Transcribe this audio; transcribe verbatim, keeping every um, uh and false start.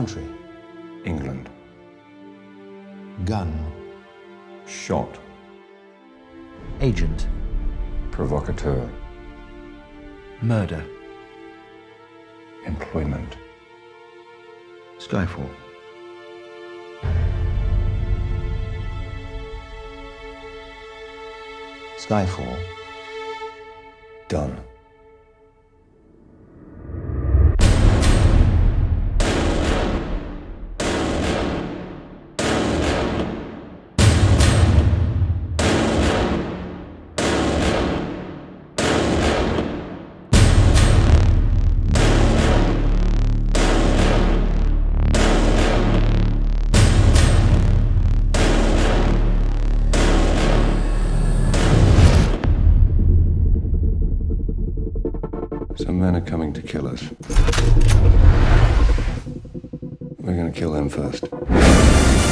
Country. England. Gun. Shot. Agent. Provocateur. Murder. Employment. Skyfall. Skyfall. Done. Some men are coming to kill us. We're gonna kill them first.